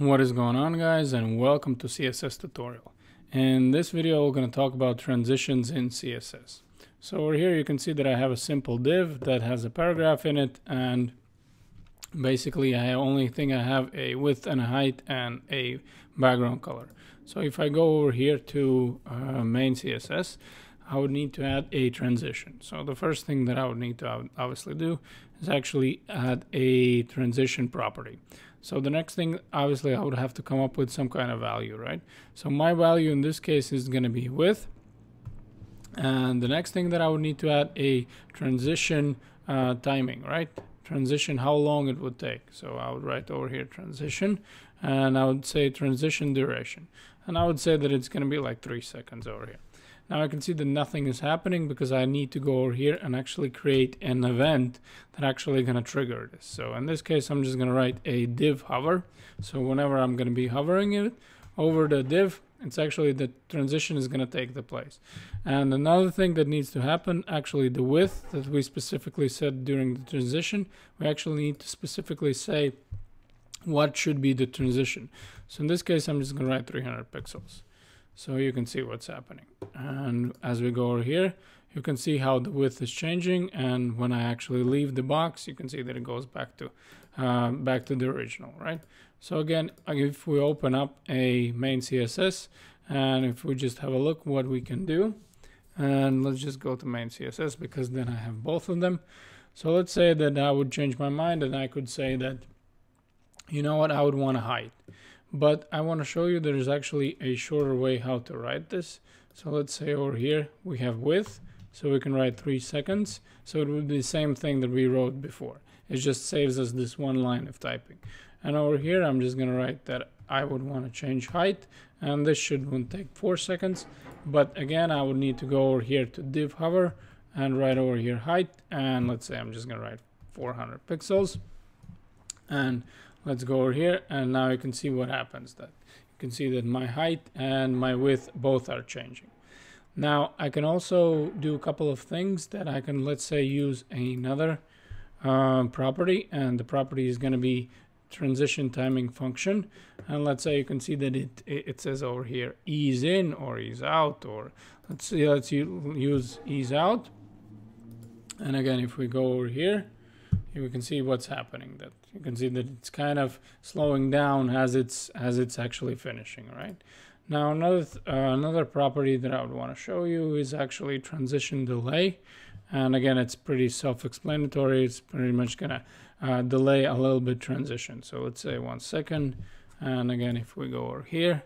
What is going on, guys, and welcome to CSS tutorial. In this video we're going to talk about transitions in CSS. So over here you can see that I have a simple div that has a paragraph in it, and basically I only thing I have a width and a height and a background color. So if I go over here to main CSS, I would need to add a transition. So the first thing that I would need to obviously do is actually add a transition property. So the next thing, obviously, I would have to come up with some kind of value, right? So my value in this case is going to be width. And the next thing that I would need to add a transition timing, right? Transition, how long it would take. So I would write over here transition, and I would say transition duration. And I would say that it's going to be like 3 seconds over here. Now I can see that nothing is happening because I need to go over here and actually create an event that actually going to trigger this. So in this case, I'm just going to write a div hover. So whenever I'm going to be hovering it over the div, it's actually the transition is going to take the place. And another thing that needs to happen, actually the width that we specifically said during the transition, we actually need to specifically say what should be the transition. So in this case, I'm just going to write 300 pixels. So you can see what's happening. And as we go over here, you can see how the width is changing. And when I actually leave the box, you can see that it goes back to the original, right? So again, if we open up a main CSS, and if we just have a look what we can do, and let's just go to main CSS because then I have both of them. So let's say that I would change my mind and I could say that, you know what, I would want to hide. But I want to show you there's actually a shorter way how to write this. So let's say over here we have width, so we can write 3 seconds. So it would be the same thing that we wrote before. It just saves us this one line of typing. And over here I'm just going to write that I would want to change height, and this shouldn't take 4 seconds. But again, I would need to go over here to div hover and write over here height, and let's say I'm just going to write 400 pixels. And let's go over here, and now you can see what happens. That you can see that my height and my width both are changing. Now I can also do a couple of things that I can, let's say, use another property, and the property is going to be transition timing function. And let's say you can see that it says over here ease in or ease out, or let's see, let's use ease out. And again, if we go over here, you can see what's happening. That you can see that it's kind of slowing down as it's actually finishing, right? Now another property that I would want to show you is actually transition delay. And again, it's pretty self-explanatory. It's pretty much gonna delay a little bit transition. So let's say 1 second. And again, if we go over here,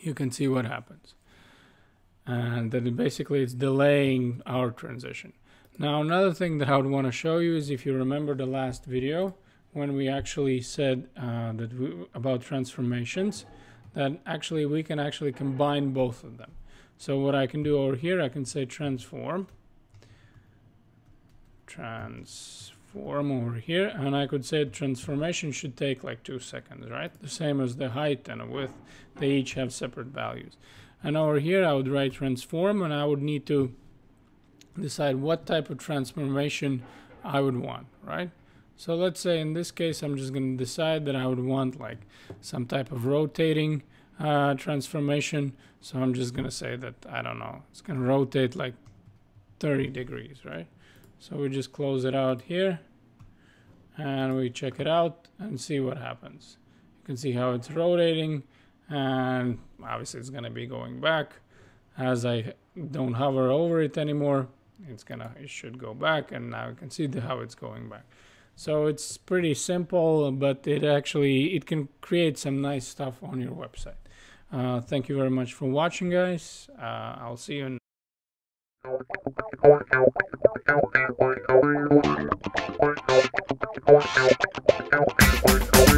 you can see what happens. And that it basically it's delaying our transition. Now another thing that I would want to show you is, if you remember the last video when we actually said about transformations, that actually we can actually combine both of them. So what I can do over here, I can say transform over here, and I could say transformation should take like 2 seconds, right? The same as the height and the width, they each have separate values. And over here I would write transform, and I would need to decide what type of transformation I would want, right? So let's say in this case I'm just going to decide that I would want like some type of rotating transformation. So I'm just going to say that, I don't know, it's going to rotate like 30 degrees, right? So we just close it out here and we check it out and see what happens. You can see how it's rotating, and obviously it's going to be going back. As I don't hover over it anymore, it should go back, and now you can see how it's going back. So it's pretty simple, but it can create some nice stuff on your website. Thank you very much for watching, guys. I'll see you in